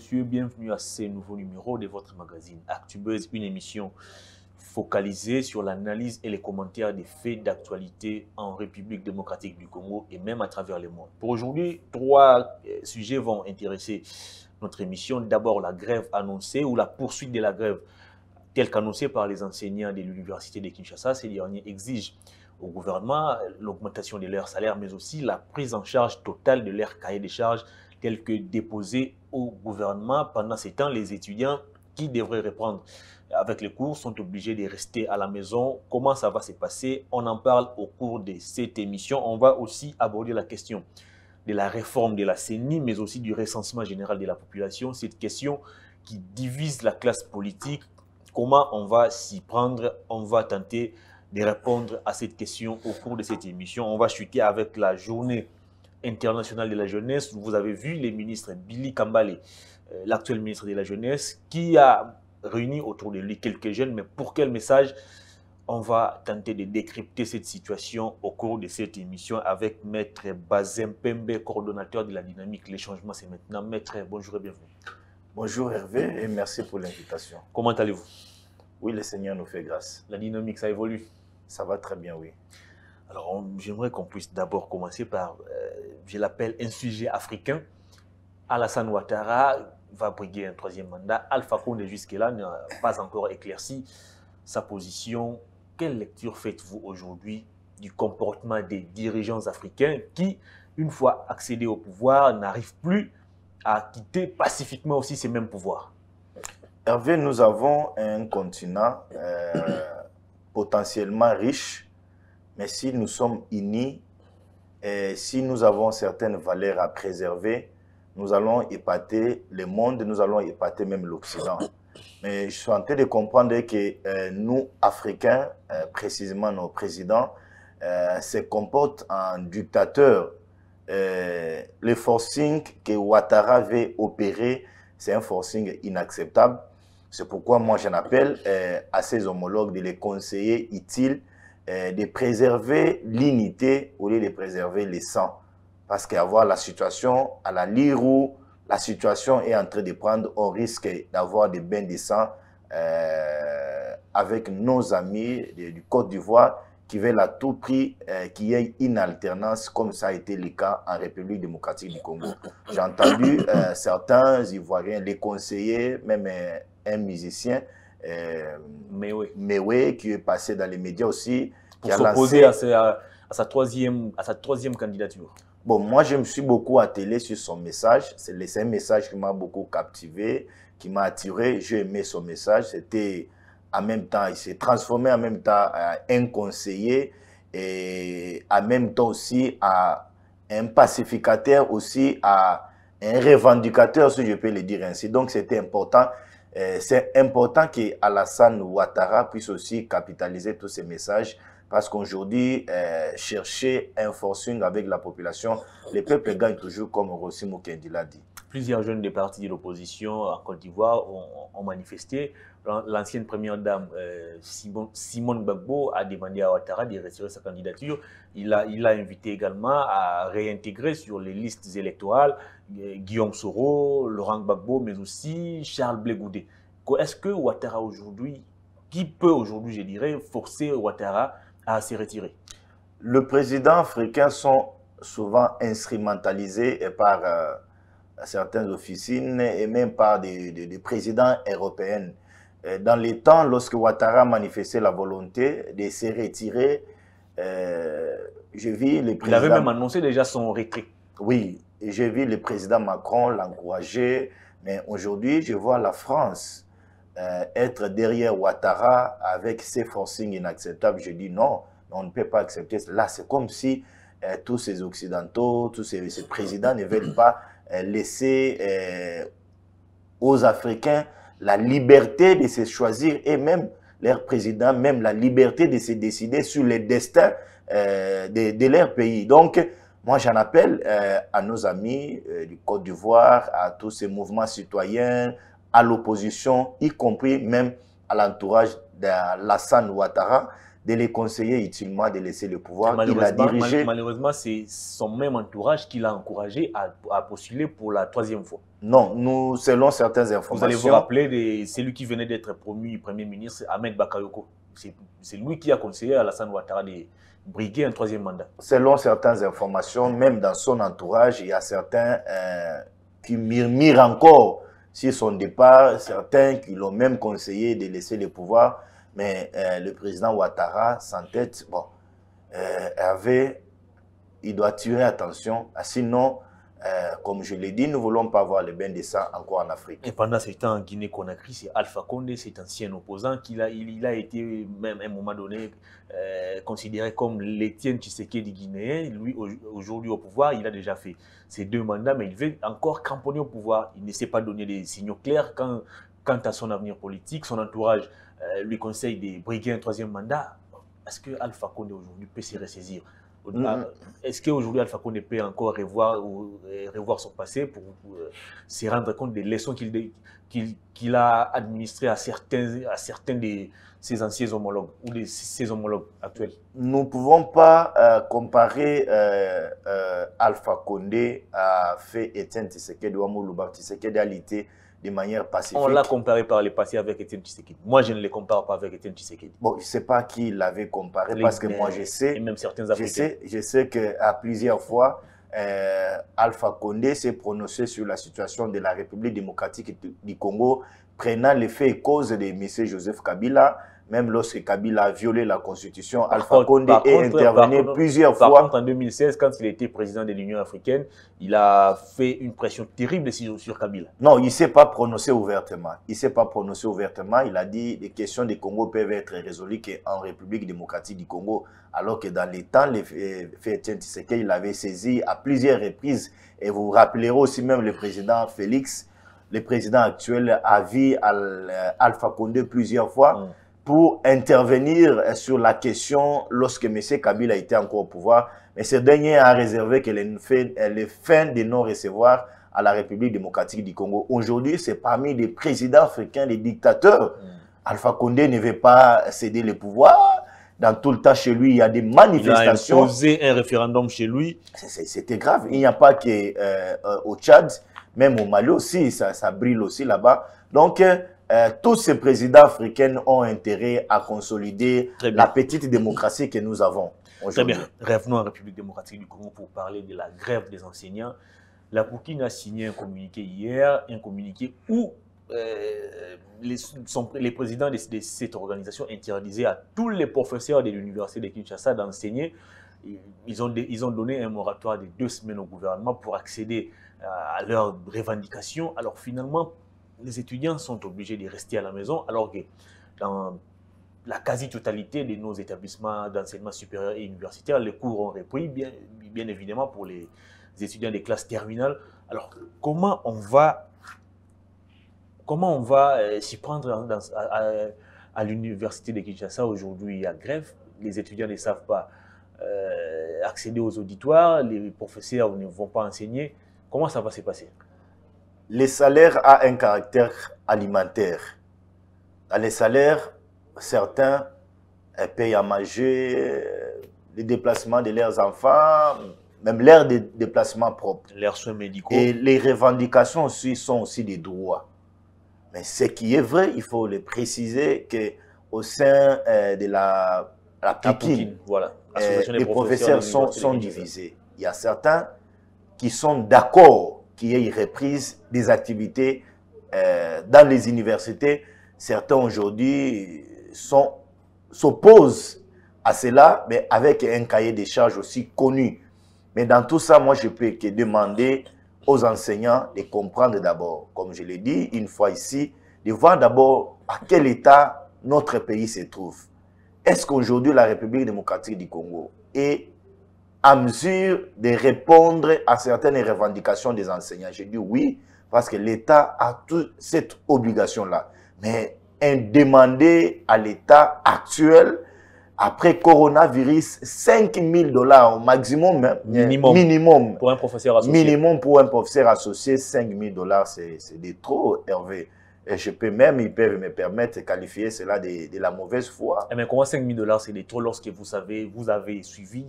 messieurs, bienvenue à ce nouveau numéro de votre magazine ActuBuzz, une émission focalisée sur l'analyse et les commentaires des faits d'actualité en République démocratique du Congo et même à travers le monde. Pour aujourd'hui, trois sujets vont intéresser notre émission. D'abord, la grève annoncée ou la poursuite de la grève telle qu'annoncée par les enseignants de l'université de Kinshasa. Ces derniers exigent au gouvernement l'augmentation de leur salaire, mais aussi la prise en charge totale de leur cahier des charges tel que déposé au gouvernement. Pendant ces temps, les étudiants qui devraient reprendre avec les cours sont obligés de rester à la maison. Comment ça va se passer? On en parle au cours de cette émission. On va aussi aborder la question de la réforme de la CENI, mais aussi du recensement général de la population. Cette question qui divise la classe politique. Comment on va s'y prendre? On va tenter de répondre à cette question au cours de cette émission. On va chuter avec la journée international de la jeunesse. Vous avez vu le ministre Billy Kambale, l'actuel ministre de la jeunesse, qui a réuni autour de lui quelques jeunes, mais pour quel message? On va tenter de décrypter cette situation au cours de cette émission avec Maître Bazem Pembe, coordonnateur de la dynamique Les Changements, c'est maintenant. Maître, bonjour et bienvenue. Bonjour Hervé et merci pour l'invitation. Comment allez-vous? Oui, le Seigneur nous fait grâce. La dynamique, ça évolue? Ça va très bien, oui. Alors, j'aimerais qu'on puisse d'abord commencer par, je l'appelle, un sujet africain. Alassane Ouattara va briguer un troisième mandat. Alpha Condé, jusque-là, n'a pas encore éclairci sa position. Quelle lecture faites-vous aujourd'hui du comportement des dirigeants africains qui, une fois accédés au pouvoir, n'arrivent plus à quitter pacifiquement aussi ces mêmes pouvoirs? Hervé, nous avons un continent potentiellement riche. Mais si nous sommes unis et si nous avons certaines valeurs à préserver, nous allons épater le monde, nous allons épater même l'Occident. Mais je suis en train de comprendre que nous, Africains, précisément nos présidents, se comportent en dictateurs. Le forcing que Ouattara veut opérer, c'est un forcing inacceptable. C'est pourquoi moi j'en appelle à ses homologues de les conseiller utiles de préserver l'unité au lieu de préserver les sangs. Parce qu'avoir la situation à la lire où la situation est en train de prendre, on risque d'avoir des bains de sang avec nos amis du Côte d'Ivoire qui veulent à tout prix qu'il y ait une alternance comme ça a été le cas en République démocratique du Congo. J'ai entendu certains Ivoiriens, les conseillers, même un musicien, Mewé, qui est passé dans les médias aussi, pour s'opposer lancé à sa troisième candidature. Bon, moi je me suis beaucoup attelé sur son message. C'est un message qui m'a beaucoup captivé, qui m'a attiré. J'ai aimé son message. C'était en même temps, il s'est transformé en même temps à un conseiller et en même temps aussi à un pacificateur, aussi à un revendicateur, si je peux le dire ainsi. Donc c'était important. C'est important qu'Alassane Ouattara puisse aussi capitaliser tous ces messages parce qu'aujourd'hui, chercher un forcing avec la population, les peuples gagnent toujours comme Rossi Moukendi l'a dit. Plusieurs jeunes des partis de l'opposition en Côte d'Ivoire ont manifesté. L'ancienne première dame Simone Gbagbo a demandé à Ouattara de retirer sa candidature. Il a invité également à réintégrer sur les listes électorales Guillaume Soro, Laurent Gbagbo, mais aussi Charles Blé Goudé. Est-ce que Ouattara aujourd'hui, qui peut aujourd'hui, je dirais, forcer Ouattara à se retirer? Les présidents africains sont souvent instrumentalisés par certaines officines et même par des présidents européens. Dans les temps, lorsque Ouattara manifestait la volonté de se retirer, j'ai vu le président... Il avait même annoncé déjà son retrait. Oui, j'ai vu le président Macron l'encourager, mais aujourd'hui, je vois la France être derrière Ouattara avec ses forcings inacceptables. Je dis non, on ne peut pas accepter cela. C'est comme si tous ces Occidentaux, tous ces présidents ne veulent pas laisser aux Africains la liberté de se choisir et même leur président, même la liberté de se décider sur les destins de leur pays. Donc, moi, j'en appelle à nos amis du Côte d'Ivoire, à tous ces mouvements citoyens, à l'opposition, y compris même à l'entourage d'Alassane Ouattara, de les conseiller utilement de laisser le pouvoir. Malheureusement, c'est son même entourage qui l'a encouragé à postuler pour la troisième fois. Non, nous, selon certaines informations... Vous allez vous rappeler de celui qui venait d'être promu Premier ministre, Ahmed Bakayoko. C'est lui qui a conseillé à Alassane Ouattara de briguer un troisième mandat. Selon certaines informations, même dans son entourage, il y a certains qui murmurent encore sur son départ, certains qui l'ont même conseillé de laisser le pouvoir. Mais le président Ouattara, sans tête, bon, il doit tirer attention. Sinon, comme je l'ai dit, nous ne voulons pas voir le bain de sang encore en Afrique. Et pendant ce temps, en Guinée-Conakry, c'est Alpha Condé, cet ancien opposant, il a été, même à un moment donné, considéré comme l'Étienne Tshisekedi guinéen. Lui, aujourd'hui au pouvoir, il a déjà fait ses deux mandats, mais il veut encore cramponner au pouvoir. Il ne sait pas donner des signaux clairs quant à son avenir politique, son entourage. Lui conseille de briguer un troisième mandat. Est-ce que Alpha Condé aujourd'hui peut s'y ressaisir? Est-ce qu'aujourd'hui Alpha Condé peut encore revoir son passé pour se rendre compte des leçons qu'il a administrées à certains de ses anciens homologues ou de ses homologues actuels? Nous ne pouvons pas comparer Alpha Condé à fait Étienne Tshisekedi ou Mouluba Tshisekedi à l'ité de manière pacifique. On l'a comparé par le passé avec Étienne Tshisekedi. Moi, je ne le compare pas avec Étienne Tshisekedi. Bon, je ne sais pas qui l'avait comparé parce que moi, je sais. Et même certains Africains. Je sais qu'à plusieurs fois, Alpha Condé s'est prononcé sur la situation de la République démocratique du Congo, prenant les faits et causes de M. Joseph Kabila. Même lorsque Kabila a violé la Constitution, Alpha Condé est intervenu plusieurs fois. Par contre, en 2016, quand il était président de l'Union africaine, il a fait une pression terrible sur Kabila. Non, il ne s'est pas prononcé ouvertement. Il ne s'est pas prononcé ouvertement. Il a dit que les questions du Congo peuvent être résolues qu'en République démocratique du Congo, alors que dans les temps, les faits Tshisekedi, il l'avait saisi à plusieurs reprises. Et vous vous rappellerez aussi même le président Félix, le président actuel, a vu Alpha Condé plusieurs fois. Pour intervenir sur la question lorsque M. Kabila était encore au pouvoir. Mais ce dernier a réservé que les fins de non-recevoir à la République démocratique du Congo. Aujourd'hui, c'est parmi les présidents africains, les dictateurs. Alpha Condé ne veut pas céder le pouvoir. Dans tout le temps chez lui, il y a des manifestations. Il a imposé un référendum chez lui. C'était grave. Il n'y a pas qu'au Tchad, même au Mali aussi, ça brille aussi là-bas. Donc, tous ces présidents africains ont intérêt à consolider la petite démocratie que nous avons aujourd'hui. Très bien. Revenons en République démocratique du Congo pour parler de la grève des enseignants. La Burkina a signé un communiqué hier, un communiqué où les présidents de cette organisation interdisaient à tous les professeurs de l'université de Kinshasa d'enseigner. Ils ont donné un moratoire de 2 semaines au gouvernement pour accéder à leurs revendications. Alors finalement, les étudiants sont obligés de rester à la maison, alors que dans la quasi-totalité de nos établissements d'enseignement supérieur et universitaire, les cours ont repris, bien évidemment, pour les étudiants des classes terminales. Alors, comment on va s'y prendre à l'université de Kinshasa aujourd'hui? Il y a grève, les étudiants ne savent pas accéder aux auditoires, les professeurs ne vont pas enseigner. Comment ça va se passer? Les salaires ont un caractère alimentaire. Dans les salaires, certains payent à manger, les déplacements de leurs enfants, même leurs déplacements propres. Leurs soins médicaux. Et les revendications aussi sont aussi des droits. Mais ce qui est vrai, il faut le préciser, qu'au sein de la Pikine, voilà, les professeurs sont divisés. Il y a certains qui sont d'accord qu'il y ait une reprise des activités dans les universités. Certains aujourd'hui s'opposent à cela, mais avec un cahier des charges aussi connu. Mais dans tout ça, moi, je peux que demander aux enseignants de comprendre d'abord, comme je l'ai dit une fois ici, de voir d'abord à quel état notre pays se trouve. Est-ce qu'aujourd'hui, la République démocratique du Congo est à mesure de répondre à certaines revendications des enseignants? J'ai dit oui, parce que l'État a toute cette obligation-là. Mais demander à l'État actuel, après coronavirus, 5 000 $ au maximum, hein, minimum pour un professeur associé. 5 000 $, c'est de trop, Hervé. Et je peux même, ils peuvent me permettre de qualifier cela de la mauvaise foi. Mais comment 5 000 $, c'est des trop lorsque vous avez suivi,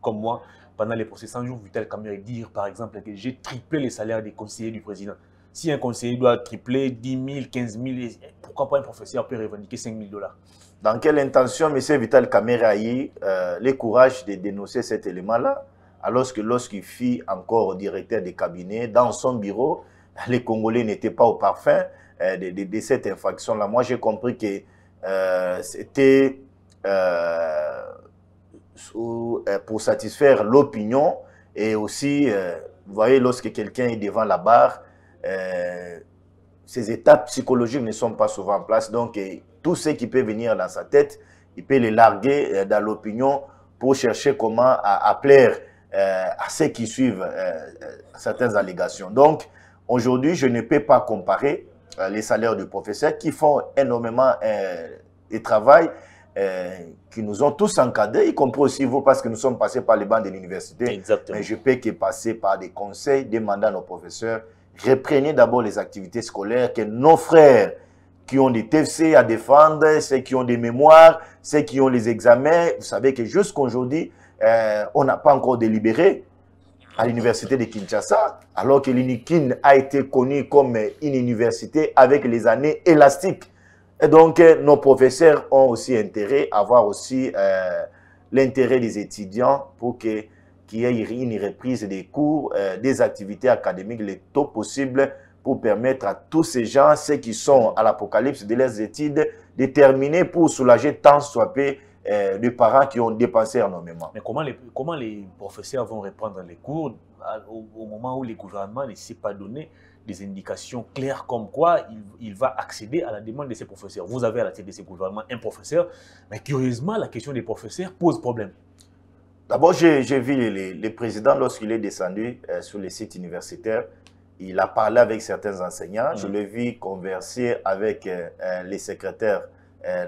comme moi, pendant les procès 100 jours, Vital Kameri dire, par exemple, que j'ai triplé les salaires des conseillers du président. Si un conseiller doit tripler 10 000, 15 000, pourquoi pas un professeur peut revendiquer 5 000 $? Dans quelle intention M. Vital Kameri a eu le courage de dénoncer cet élément-là, alors que lorsqu'il fit encore directeur des cabinets, dans son bureau, les Congolais n'étaient pas au parfum de cette infraction-là. Moi, j'ai compris que c'était pour satisfaire l'opinion et aussi, vous voyez, lorsque quelqu'un est devant la barre, ces étapes psychologiques ne sont pas souvent en place. Donc, tout ce qui peut venir dans sa tête, il peut les larguer dans l'opinion pour chercher comment à plaire à ceux qui suivent certaines allégations. Donc, aujourd'hui, je ne peux pas comparer les salaires de professeurs qui font énormément de travail, qui nous ont tous encadrés, y compris aussi vous, parce que nous sommes passés par les bancs de l'université. Mais je peux que passer par des conseils demandant à nos professeurs, reprenez d'abord les activités scolaires que nos frères qui ont des TFC à défendre, ceux qui ont des mémoires, ceux qui ont les examens. Vous savez que jusqu'aujourd'hui, on n'a pas encore délibéré à l'université de Kinshasa, alors que l'UNIKIN a été connue comme une université avec les années élastiques. Et donc, nos professeurs ont aussi intérêt à avoir aussi l'intérêt des étudiants pour qu'il y ait une reprise des cours, des activités académiques le tôt possible pour permettre à tous ces gens, ceux qui sont à l'apocalypse de leurs études, de terminer pour soulager tant soit peu des parents qui ont dépensé énormément. Mais comment les professeurs vont reprendre les cours au moment où les gouvernements ne s'est pas donné des indications claires comme quoi il va accéder à la demande de ces professeurs? Vous avez à la tête de ces gouvernements un professeur, mais curieusement, la question des professeurs pose problème. D'abord, j'ai vu le président, lorsqu'il est descendu sur les sites universitaires, il a parlé avec certains enseignants. Je l'ai vu converser avec les secrétaires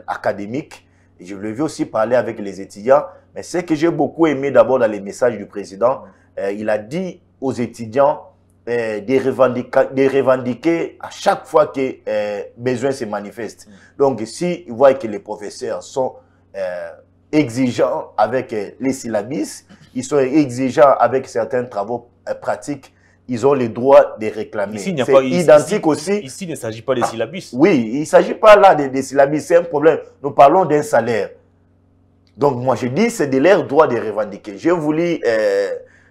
académiques. Et je le vu aussi parler avec les étudiants, mais ce que j'ai beaucoup aimé d'abord dans les messages du président, il a dit aux étudiants de revendiquer à chaque fois que besoin se manifeste. Donc si vous voyez que les professeurs sont exigeants avec les syllabus, ils sont exigeants avec certains travaux pratiques, ils ont le droit de réclamer. C'est identique aussi. Ici, il ne s'agit pas des syllabus. Oui, il ne s'agit pas là des syllabus, c'est un problème. Nous parlons d'un salaire. Donc, moi, je dis, c'est de leur droit de revendiquer. J'ai voulu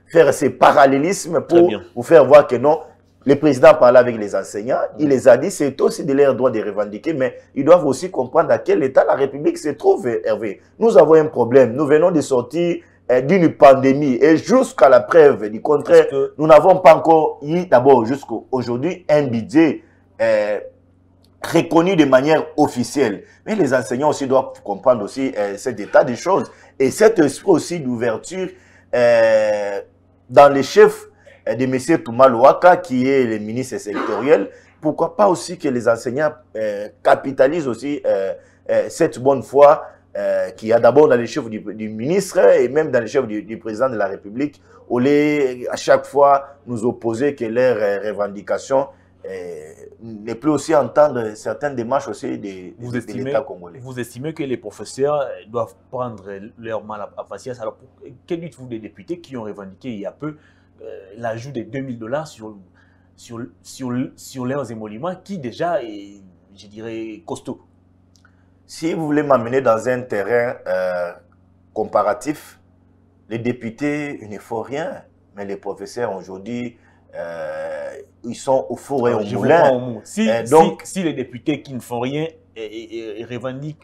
faire ces parallélismes pour vous faire voir que non, le président parlait avec les enseignants, il les a dit, c'est aussi de leur droit de revendiquer, mais ils doivent aussi comprendre à quel état la République se trouve, Hervé. Nous avons un problème, nous venons de sortir d'une pandémie et jusqu'à la preuve du contraire, nous n'avons pas encore eu d'abord jusqu'à aujourd'hui un budget reconnu de manière officielle. Mais les enseignants aussi doivent comprendre aussi cet état des choses et cet esprit aussi d'ouverture dans les chefs de M. Touma Louaka qui est le ministre sectoriel. Pourquoi pas aussi que les enseignants capitalisent aussi cette bonne foi qu'il y a d'abord dans les chefs du ministre et même dans les chefs du président de la République, où à chaque fois nous opposer que leurs revendications ne peut aussi entendre certaines démarches aussi de l'État congolais. Vous estimez que les professeurs doivent prendre leur mal à patience. Alors, que dites-vous des députés qui ont revendiqué il y a peu l'ajout de 2 000 $ sur leurs émoluments qui déjà est, je dirais, costaud? Si vous voulez m'amener dans un terrain comparatif, les députés, il ne faut rien, mais les professeurs aujourd'hui, ils sont au four et au moulin. Si les députés qui ne font rien revendiquent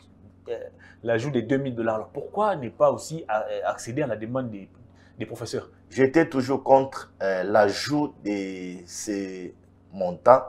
l'ajout des 2 000 $, pourquoi ne pas aussi accéder à la demande des professeurs? J'étais toujours contre l'ajout de ces montants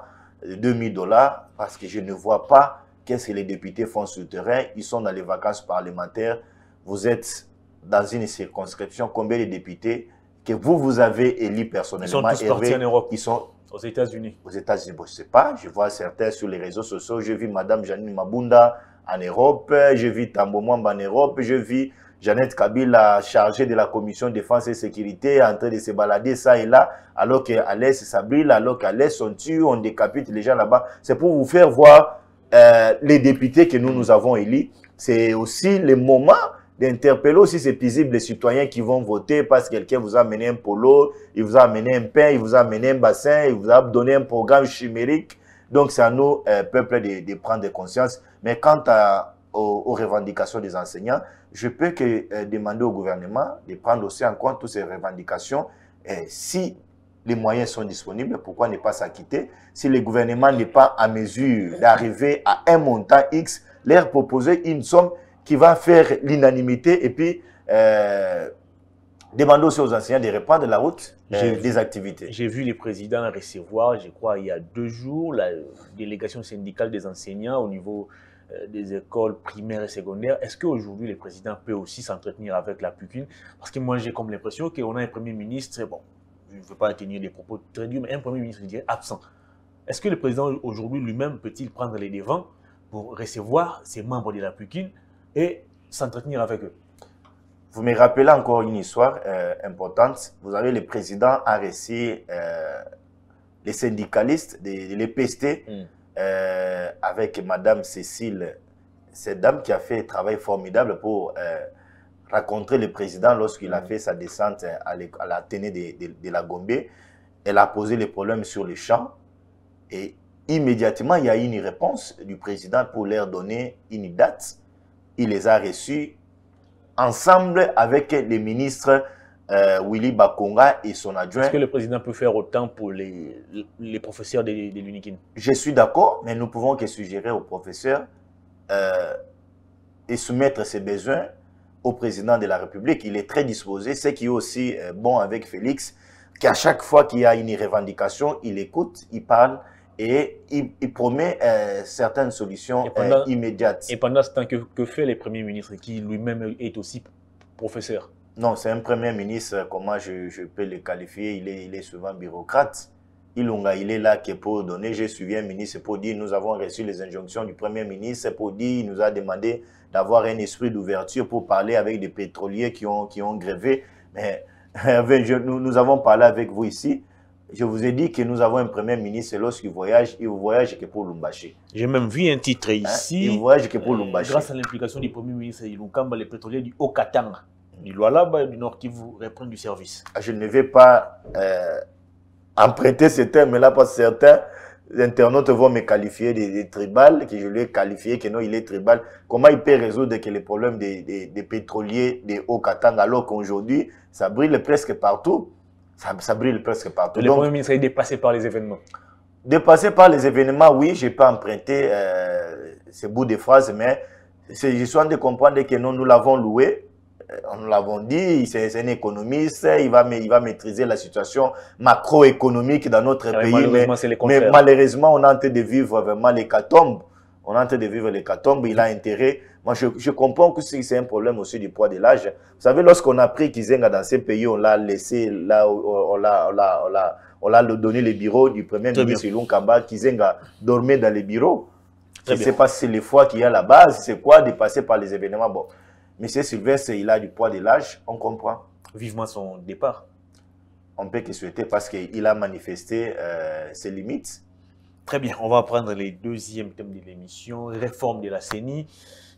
de 2 000 $ parce que je ne vois pas qu'est-ce que les députés font sur le terrain? Ils sont dans les vacances parlementaires. Vous êtes dans une circonscription. Combien de députés que vous avez élus personnellement? Ils sont tous partis en Europe. Ils sont aux États-Unis. Aux États-Unis, bon, je ne sais pas. Je vois certains sur les réseaux sociaux. J'ai vu Madame Jeanine Mabunda en Europe. J'ai vu Tambwe Mwamba en Europe. J'ai vu Jeannette Kabila, chargée de la commission défense et sécurité, en train de se balader ça et là, alors qu'à l'est, ça brille, alors qu'à l'est, on tue, on décapite les gens là-bas. C'est pour vous faire voir les députés que nous avons élus. C'est aussi le moment d'interpeller aussi ces paisibles citoyens qui vont voter parce que quelqu'un vous a amené un polo, il vous a amené un pain, il vous a amené un bassin, il vous a donné un programme chimérique. Donc, c'est à nous, peuple, de prendre conscience. Mais quant à, aux revendications des enseignants, je peux que demander au gouvernement de prendre aussi en compte toutes ces revendications. Si les moyens sont disponibles, pourquoi ne pas s'acquitter? Si le gouvernement n'est pas en mesure d'arriver à un montant X, leur proposer une somme qui va faire l'unanimité et puis demander aussi aux enseignants de reprendre la route des activités. J'ai vu les présidents recevoir, je crois, il y a 2 jours, la délégation syndicale des enseignants au niveau des écoles primaires et secondaires. Est-ce qu'aujourd'hui, le président peut aussi s'entretenir avec la PUCUN? Parce que moi, j'ai comme l'impression qu'on a un premier ministre, bon, je ne veux pas tenir des propos très durs, mais un premier ministre, je dirais, absent. Est-ce que le président, aujourd'hui, lui-même, peut-il prendre les devants pour recevoir ses membres de la PUCUN et s'entretenir avec eux? Vous me rappelez encore une histoire importante. Vous avez le président arrêté les syndicalistes, les PST, avec Madame Cécile, cette dame qui a fait un travail formidable pour rencontrer le président lorsqu'il a fait sa descente à la tenue de la Gombe. Elle a posé les problèmes sur les champs et immédiatement, il y a une réponse du président pour leur donner une date. Il les a reçus ensemble avec les ministres Willy Bakonga et son adjoint. Est-ce que le président peut faire autant pour les professeurs de l'UNIKIN? Je suis d'accord, mais nous pouvons que suggérer aux professeurs et soumettre ses besoins au président de la République. Il est très disposé, ce qui est aussi bon avec Félix, qu'à chaque fois qu'il y a une revendication, il écoute, il parle et il promet certaines solutions immédiates. Et pendant ce temps, que fait le Premier ministre qui lui-même est aussi professeur? Non, c'est un Premier ministre, comment je peux le qualifier, il est souvent bureaucrate. Il est là que pour donner, j'ai suivi un ministre pour dire nous avons reçu les injonctions du Premier ministre, pour dire il nous a demandé d'avoir un esprit d'ouverture pour parler avec des pétroliers qui ont grévé. Mais nous avons parlé avec vous ici. Je vous ai dit que nous avons un premier ministre lorsqu'il voyage, il ne voyage que pour Lumbashi. J'ai même vu un titre ici. Il ne voyage que pour Lumbashi. Grâce à l'implication du premier ministre Ilunkamba, les pétroliers du Haut-Katanga, du Lualaba et du Nord qui vous reprennent du service. Je ne vais pas emprunter ces termes-là parce que certains internautes vont me qualifier de tribal, que je l'ai qualifié, que non, il est tribal. Comment il peut résoudre les problèmes des pétroliers du Haut-Katanga alors qu'aujourd'hui, ça brille presque partout? Ça brille presque partout. Le Premier ministre est dépassé par les événements. Dépassé par les événements, oui, je n'ai pas emprunté ce bout de phrase, mais je suis en train de comprendre que non, nous l'avons loué, nous l'avons dit, c'est un économiste, il va maîtriser la situation macroéconomique dans notre pays. Malheureusement, mais malheureusement, on est en train de vivre vraiment l'hécatombe. On est en train de vivre l'hécatombe, il a intérêt. Moi, je comprends que c'est un problème aussi du poids de l'âge. Vous savez, lorsqu'on a pris Kizenga dans ces pays, on l'a laissé, là, on l'a donné les bureaux du premier ministre Ilunkamba. Kizenga dormait dans les bureaux. Je ne sais pas si c'est les fois qu'il y a la base, c'est quoi, dépassé par les événements. Bon, M. Sylvestre, il a du poids de l'âge, on comprend. Vivement son départ. On peut qu'il souhaiter parce qu'il a manifesté ses limites. Très bien, on va prendre les deuxièmes thèmes de l'émission, réforme de la CENI,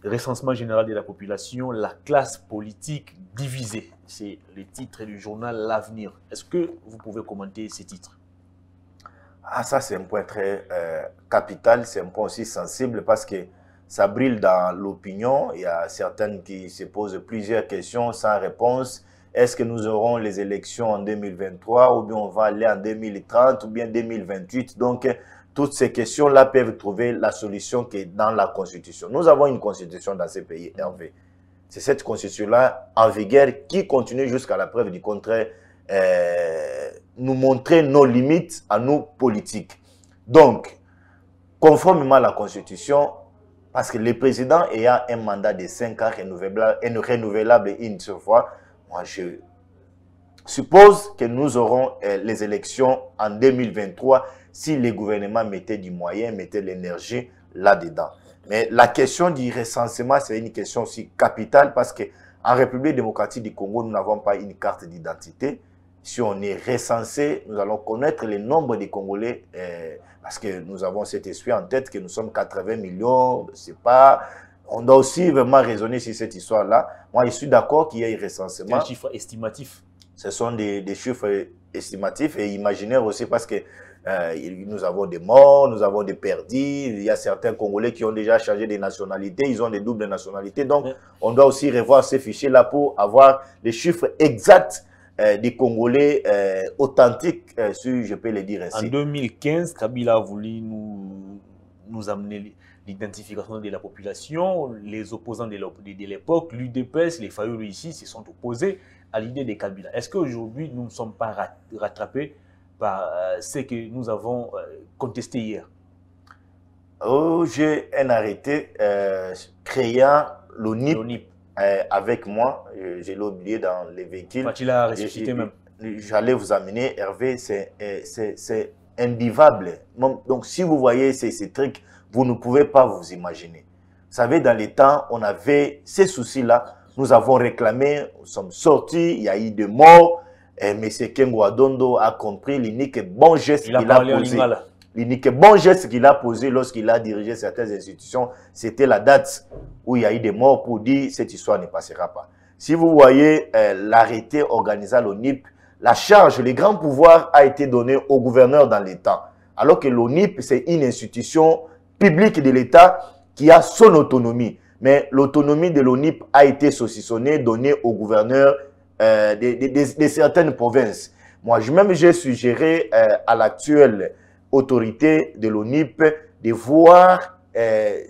recensement général de la population, la classe politique divisée. C'est le titre du journal L'Avenir. Est-ce que vous pouvez commenter ces titres? Ah, ça c'est un point très capital, c'est un point aussi sensible parce que ça brille dans l'opinion. Il y a certaines qui se posent plusieurs questions sans réponse. Est-ce que nous aurons les élections en 2023 ou bien on va aller en 2030 ou bien 2028? Donc, toutes ces questions-là peuvent trouver la solution qui est dans la Constitution. Nous avons une Constitution dans ces pays, Hervé. C'est cette Constitution-là en vigueur qui continue jusqu'à la preuve du contraire, nous montrer nos limites à nous politiques. Donc, conformément à la Constitution, parce que le président ayant un mandat de 5 ans renouvelable une seule fois, moi je suppose que nous aurons les élections en 2023 si les gouvernements mettaient du moyen, mettaient l'énergie là-dedans. Mais la question du recensement, c'est une question aussi capitale parce que En République démocratique du Congo, nous n'avons pas une carte d'identité. Si on est recensé, nous allons connaître le nombre des Congolais parce que nous avons cet esprit en tête que nous sommes 80 millions, c'est pas... On doit aussi vraiment raisonner sur cette histoire-là. Moi, je suis d'accord qu'il y ait un recensement. C'est un chiffre estimatif. Ce sont des chiffres estimatifs et imaginaires aussi parce que nous avons des morts, nous avons des perdus. Il y a certains Congolais qui ont déjà changé de nationalité, ils ont des doubles nationalités. Donc, on doit aussi revoir ces fichiers-là pour avoir les chiffres exacts des Congolais authentiques, si je peux le dire ainsi. En 2015, Kabila a voulu nous amener... l'identification de la population, les opposants de l'époque, l'UDPS, les Fayoulou ici, se sont opposés à l'idée de Kabila. Est-ce qu'aujourd'hui, nous ne sommes pas rattrapés par ce que nous avons contesté hier? Oh, j'ai un arrêté créant l'ONIP avec moi. Je l'ai oublié dans les véhicules. Tu l'as ressuscité même. J'allais vous amener, Hervé, c'est imbuvable. Donc, si vous voyez ces trucs, vous ne pouvez pas vous imaginer. Vous savez, dans les temps, on avait ces soucis-là. Nous avons réclamé, nous sommes sortis, il y a eu des morts. Mais Kengo Adondo a compris l'unique bon geste qu'il a posé. L'unique bon geste qu'il a posé lorsqu'il a dirigé certaines institutions, c'était la date où il y a eu des morts pour dire cette histoire ne passera pas. Si vous voyez l'arrêté organisé à l'ONIP, la charge, le grand pouvoir a été donné au gouverneur dans les temps. Alors que l'ONIP, c'est une institution public de l'État qui a son autonomie. Mais l'autonomie de l'ONIP a été saucissonnée, donnée au gouverneur de certaines provinces. Moi, même j'ai suggéré à l'actuelle autorité de l'ONIP de voir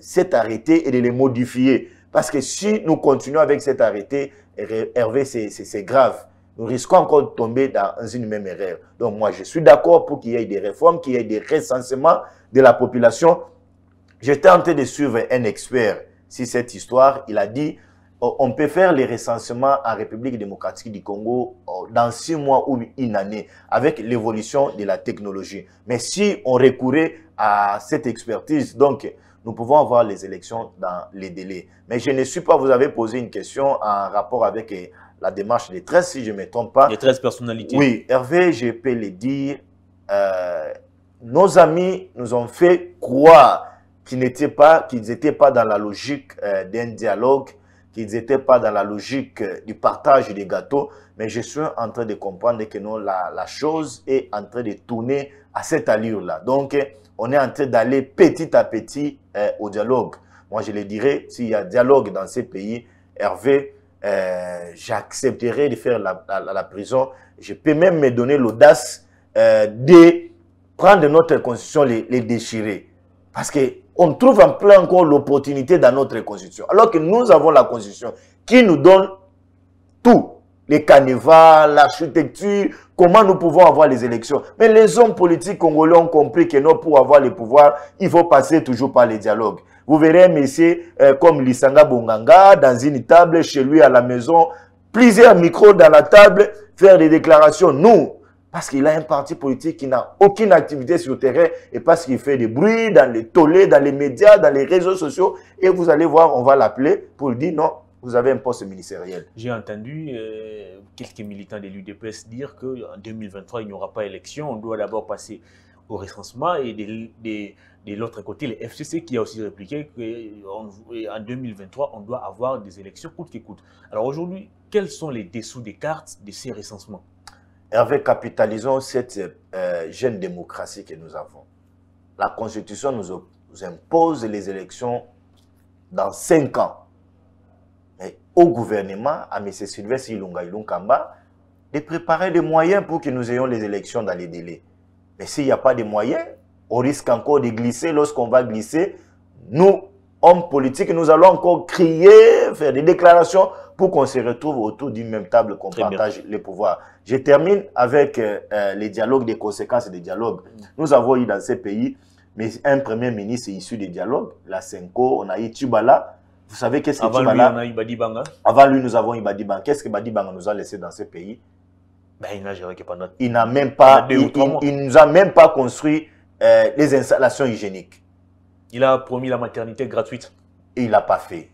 cet arrêté et de le modifier. Parce que si nous continuons avec cet arrêté, Hervé, c'est grave. Nous risquons encore de tomber dans une même erreur. Donc moi, je suis d'accord pour qu'il y ait des réformes, qu'il y ait des recensements de la population. J'étais en train de suivre un expert sur cette histoire. Il a dit on peut faire les recensements en République démocratique du Congo dans 6 mois ou une année avec l'évolution de la technologie. Mais si on recourait à cette expertise, donc nous pouvons avoir les élections dans les délais. Mais je ne suis pas, vous avez posé une question en rapport avec la démarche des 13, si je ne me trompe pas. Les 13 personnalités. Oui, Hervé, je peux le dire, nos amis nous ont fait croire qu'ils n'étaient pas, dans la logique d'un dialogue, qu'ils n'étaient pas dans la logique du partage des gâteaux, mais je suis en train de comprendre que non, la chose est en train de tourner à cette allure-là. Donc, on est en train d'aller petit à petit au dialogue. Moi, je le dirais, s'il y a dialogue dans ces pays, Hervé, j'accepterai de faire la prison. Je peux même me donner l'audace de prendre notre constitution, les déchirer. Parce que on trouve en plein encore l'opportunité dans notre constitution. Alors que nous avons la constitution qui nous donne tout. Les carnavals, l'architecture, comment nous pouvons avoir les élections. Mais les hommes politiques congolais ont compris que non, pour avoir le pouvoir, il faut passer toujours par les dialogues. Vous verrez un monsieur comme Lisanga Bonganga dans une table, chez lui à la maison, plusieurs micros dans la table, faire des déclarations. Nous, parce qu'il a un parti politique qui n'a aucune activité sur le terrain et parce qu'il fait des bruits dans les tollés, dans les médias, dans les réseaux sociaux. Et vous allez voir, on va l'appeler pour lui dire non, vous avez un poste ministériel. J'ai entendu quelques militants de l'UDPS dire qu'en 2023, il n'y aura pas élection. On doit d'abord passer au recensement. Et de l'autre côté, le FCC qui a aussi répliqué qu'en 2023, on doit avoir des élections coûte que coûte. Alors aujourd'hui, quels sont les dessous des cartes de ces recensements? Hervé, capitalisons cette jeune démocratie que nous avons. La Constitution nous impose les élections dans 5 ans. Mais au gouvernement, à M. Sylvestre Ilunga Ilunkamba, de préparer des moyens pour que nous ayons les élections dans les délais. Mais s'il n'y a pas de moyens, on risque encore de glisser. Lorsqu'on va glisser, nous, hommes politiques, nous allons encore crier, faire des déclarations pour qu'on se retrouve autour d'une même table, qu'on partage les pouvoirs. Je termine avec les dialogues, les conséquences des dialogues. Nous avons eu dans ces pays mais un premier ministre issu des dialogues, la Senko, on a eu Tshibala. Vous savez qu'est-ce que Tshibala... Avant lui, on a eu Badibanga. Avant lui, nous avons eu Badibanga. Qu'est-ce que Badibanga nous a laissé dans ces pays? Ben, il n'a géré que pendant... Il n'a même pas... Il nous a même pas construit les installations hygiéniques. Il a promis la maternité gratuite. Et il n'a pas fait.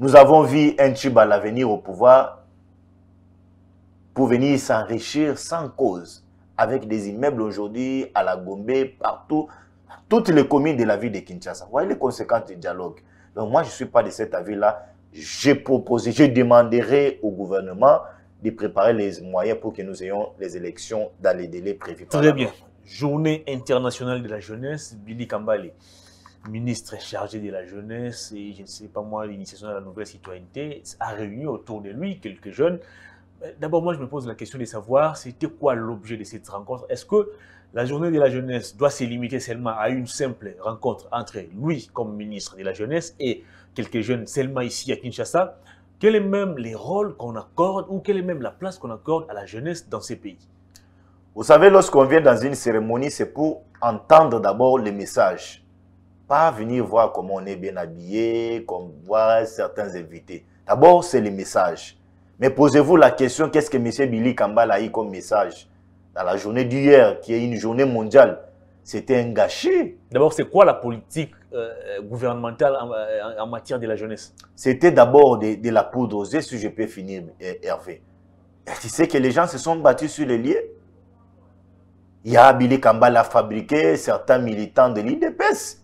Nous avons vu un tube à l'avenir au pouvoir pour venir s'enrichir sans cause avec des immeubles aujourd'hui à la Gombe, partout, toutes les communes de la ville de Kinshasa. Vous voyez les conséquences du dialogue. Donc moi, je ne suis pas de cet avis-là. J'ai proposé, je demanderai au gouvernement de préparer les moyens pour que nous ayons les élections dans les délais prévus. Très bien. Journée internationale de la jeunesse, Billy Kambale, ministre chargé de la jeunesse et je ne sais pas moi, l'initiation de la nouvelle citoyenneté, a réuni autour de lui quelques jeunes. D'abord, moi, je me pose la question de savoir c'était quoi l'objet de cette rencontre. Est-ce que la journée de la jeunesse doit se limiter seulement à une simple rencontre entre lui comme ministre de la jeunesse et quelques jeunes seulement ici à Kinshasa? Quel est même les rôles qu'on accorde ou quelle est même la place qu'on accorde à la jeunesse dans ces pays? Vous savez, lorsqu'on vient dans une cérémonie, c'est pour entendre d'abord les messages. Pas venir voir comment on est bien habillé, comme voit certains invités. D'abord, c'est les messages. Mais posez-vous la question, qu'est-ce que M. Billy Kambale a eu comme message dans la journée d'hier, qui est une journée mondiale? C'était un gâchis. D'abord, c'est quoi la politique gouvernementale en matière de la jeunesse? C'était d'abord de la poudre aux yeux, si je peux finir, Hervé. Tu sais que les gens se sont battus sur les liens. Il y a Billy Kambale a fabriqué certains militants de l'IDPS,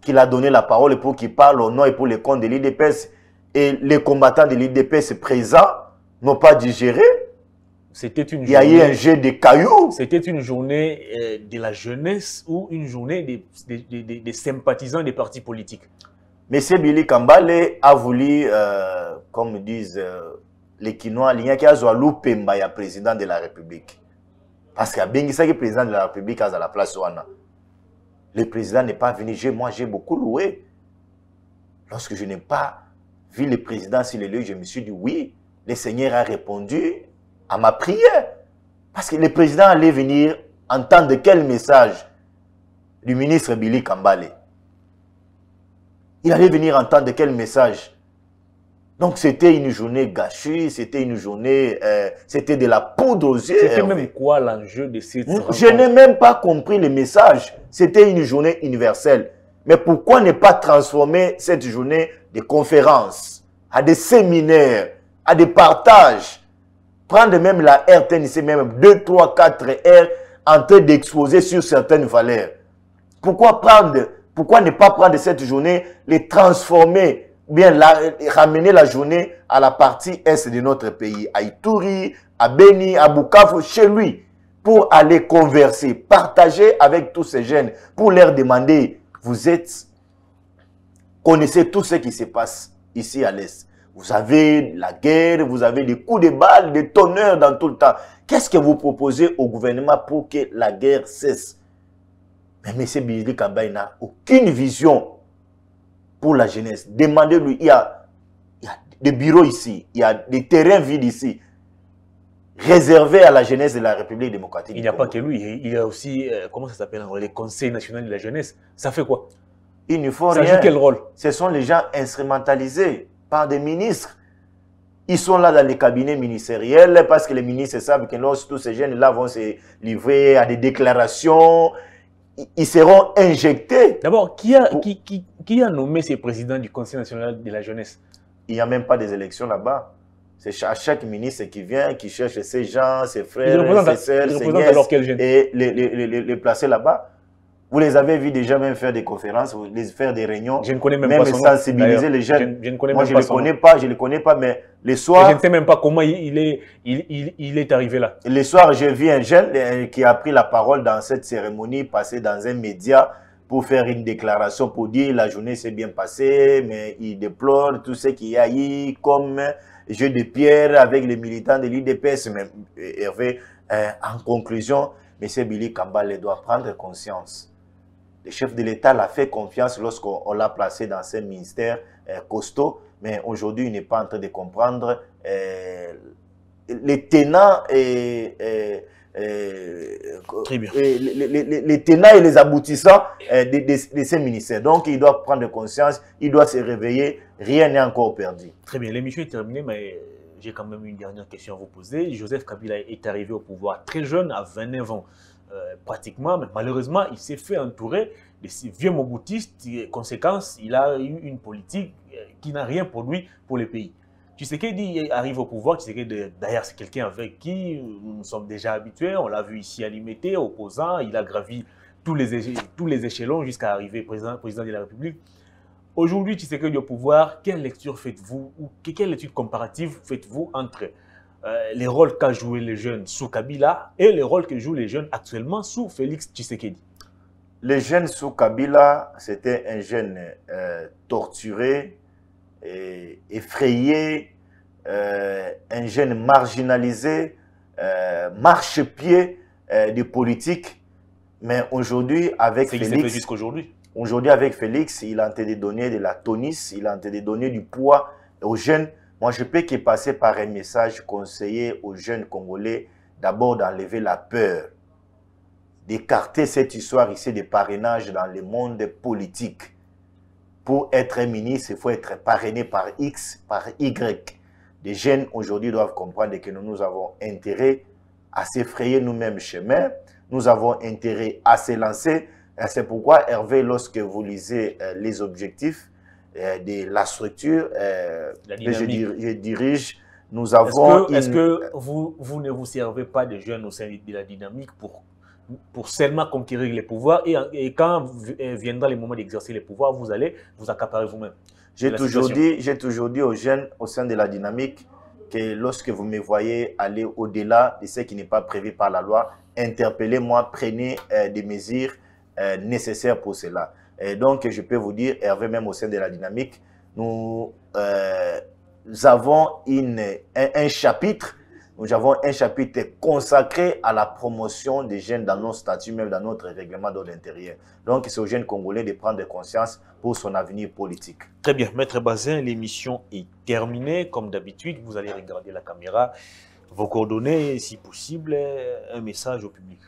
qu'il a donné la parole pour qu'ils parlent au nom et pour les comptes de l'IDPS. Et les combattants de l'IDPS présents n'ont pas digéré. Il y a eu un jet de cailloux. C'était une journée de la jeunesse ou une journée des sympathisants des partis politiques. Monsieur Billy Kambale a voulu, comme disent les Kinois, l'Ignakazoalou Pembaya, président de la République. Parce qu'il y a bien qui président de la République à la place Ouana. Le président n'est pas venu. Moi, j'ai beaucoup loué. Lorsque je n'ai pas vu le président sur les lieux, je me suis dit oui, le Seigneur a répondu à ma prière. Parce que le président allait venir entendre quel message du ministre Billy Kambale. Il allait venir entendre quel message. Donc c'était une journée gâchée, c'était une journée, c'était de la poudre aux yeux. C'était même quoi l'enjeu de cette rencontre? Je n'ai même pas compris le message. C'était une journée universelle. Mais pourquoi ne pas transformer cette journée de conférences, à des séminaires, à des partages? Prendre même la RTNC, même 2, 3, 4 R en train d'exposer sur certaines valeurs. Pourquoi ne pas prendre cette journée, les transformer? Bien, ramener la journée à la partie est de notre pays, à Ituri, à Beni, à Bukavu, chez lui, pour aller converser, partager avec tous ces jeunes, pour leur demander, vous êtes, connaissez tout ce qui se passe ici à l'Est. Vous avez la guerre, vous avez des coups de balles, des tonnerres dans tout le temps. Qu'est-ce que vous proposez au gouvernement pour que la guerre cesse? Mais M. Billy Kambale n'a aucune vision pour la jeunesse. Demandez-lui, il y a des bureaux ici, il y a des terrains vides ici, réservés à la jeunesse de la République démocratique. Il n'y a pas que lui, il y a aussi, comment ça s'appelle, les conseils nationaux de la jeunesse. Ça fait quoi? Il ne faut rien. Ça joue quel rôle? Ce sont les gens instrumentalisés par des ministres. Ils sont là dans les cabinets ministériels parce que les ministres savent que lorsque tous ces jeunes-là vont se livrer à des déclarations, ils seront injectés. D'abord, qui a nommé ces présidents du Conseil national de la jeunesse? Il n'y a même pas des élections là-bas. C'est à chaque ministre qui vient, qui cherche ses gens, ses frères, ses sœurs, ses nièces et les placer là-bas. Vous les avez vu déjà même faire des conférences, faire des réunions. Je ne connais même pas son nom. Même sensibiliser les jeunes. Moi, je ne les connais pas, je ne les connais pas, mais les soirs... Je ne sais même pas comment il est arrivé là. Les soirs, j'ai vu un jeune qui a pris la parole dans cette cérémonie, passé dans un média pour faire une déclaration, pour dire la journée s'est bien passée, mais il déplore tout ce qu'il y a eu comme jeu de pierre avec les militants de l'UDPS. Mais Hervé, en conclusion, M. Billy Kambale doit prendre conscience. Le chef de l'État l'a fait confiance lorsqu'on l'a placé dans ce ministère costaud, mais aujourd'hui, il n'est pas en train de comprendre les tenants et les aboutissants de ces ministères. Donc, il doit prendre conscience, il doit se réveiller, rien n'est encore perdu. Très bien, l'émission est terminée, mais j'ai quand même une dernière question à vous poser. Joseph Kabila est arrivé au pouvoir très jeune, à 29 ans. Pratiquement, mais malheureusement, il s'est fait entourer de ces vieux moboutistes. Conséquence, il a eu une politique qui n'a rien produit pour le pays. Tshisekedi arrive au pouvoir, Tshisekedi d'ailleurs c'est quelqu'un avec qui nous sommes déjà habitués, on l'a vu ici à l'Imété, opposant, il a gravi tous les échelons jusqu'à arriver président de la République. Aujourd'hui, Tshisekedi au pouvoir, quelle lecture faites-vous, ou quelle étude comparative faites-vous entre les rôles qu'a joué les jeunes sous Kabila et les rôles que jouent les jeunes actuellement sous Félix Tshisekedi? Les jeunes sous Kabila, c'était un jeune torturé, effrayé, un jeune marginalisé, marche-pied des politiques. Mais aujourd'hui, avec Félix, il a tenté de donner de la tonus, il a tenté de donner du poids aux jeunes. Moi, je peux que passer par un message conseillé aux jeunes Congolais, d'abord d'enlever la peur, d'écarter cette histoire ici de parrainage dans le monde politique. Pour être un ministre, il faut être parrainé par X, par Y. Les jeunes aujourd'hui doivent comprendre que nous avons intérêt à s'effrayer nous-mêmes chemin. Nous avons intérêt à se lancer. C'est pourquoi, Hervé, lorsque vous lisez les objectifs de la structure que je dirige, nous avons... Est-ce que vous ne vous servez pas des jeunes au sein de la dynamique pour seulement conquérir les pouvoirs et quand viendra le moment d'exercer les pouvoirs, vous allez vous accaparer vous-même? J'ai toujours dit aux jeunes au sein de la dynamique que lorsque vous me voyez aller au-delà de ce qui n'est pas prévu par la loi, interpellez-moi, prenez des mesures nécessaires pour cela. Et donc, je peux vous dire, Hervé, même au sein de la dynamique, nous, avons un chapitre. Nous avons un chapitre consacré à la promotion des jeunes dans nos statuts, même dans notre règlement d'ordre intérieur. Donc, c'est aux jeunes Congolais de prendre conscience pour son avenir politique. Très bien. Maître Bazem, l'émission est terminée. Comme d'habitude, vous allez regarder la caméra, vos coordonnées, si possible, un message au public.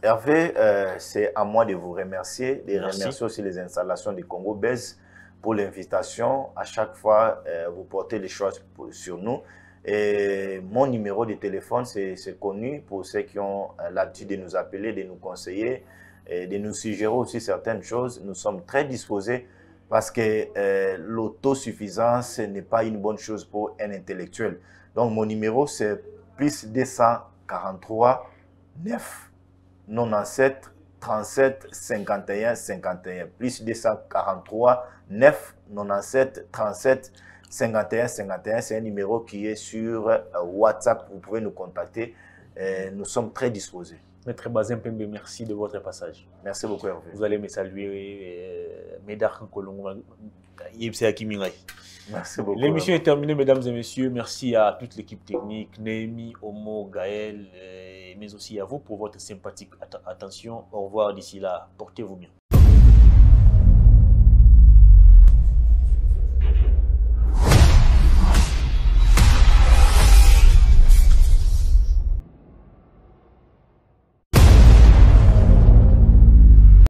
Hervé, c'est à moi de vous remercier, remercier aussi les installations du CongoBuzz pour l'invitation. À chaque fois, vous portez les choses sur nous. Et mon numéro de téléphone, c'est connu pour ceux qui ont l'habitude de nous appeler, de nous conseiller, et de nous suggérer aussi certaines choses. Nous sommes très disposés parce que l'autosuffisance n'est pas une bonne chose pour un intellectuel. Donc, mon numéro, c'est plus 243 9 97 37 51 51. Plus 243 9 97 37 51 51. C'est un numéro qui est sur WhatsApp. Vous pouvez nous contacter. Nous sommes très disposés. Maître Bazem Pembe, merci de votre passage. Merci beaucoup, Hervé. Vous allez me saluer, Médar Nkolongo, Yipse Akimirai. Merci beaucoup. L'émission est terminée, mesdames et messieurs. Merci à toute l'équipe technique, Némi, Omo, Gaël, mais aussi à vous pour votre sympathique attention. Au revoir d'ici là. Portez-vous bien.